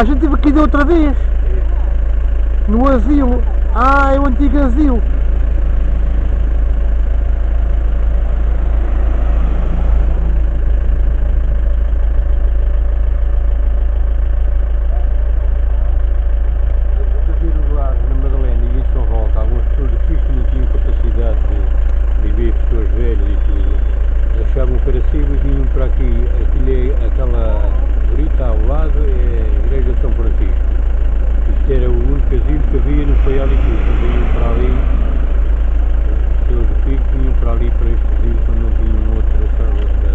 A gente esteve aqui da outra vez, no asilo. Ah, é o antigo asilo. Para ali, para este asilo, quando não tinha outra.